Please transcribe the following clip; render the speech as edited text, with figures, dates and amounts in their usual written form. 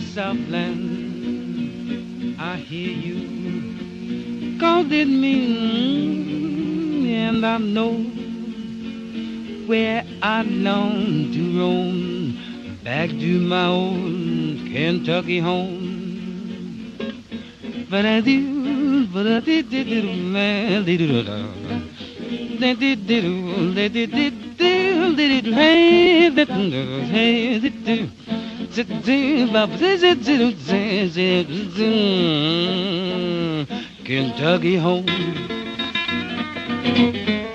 Southland, I hear you, 'cause it means, and I know where I long to roam, back to my old Kentucky home. But I do, but I did Kentucky home.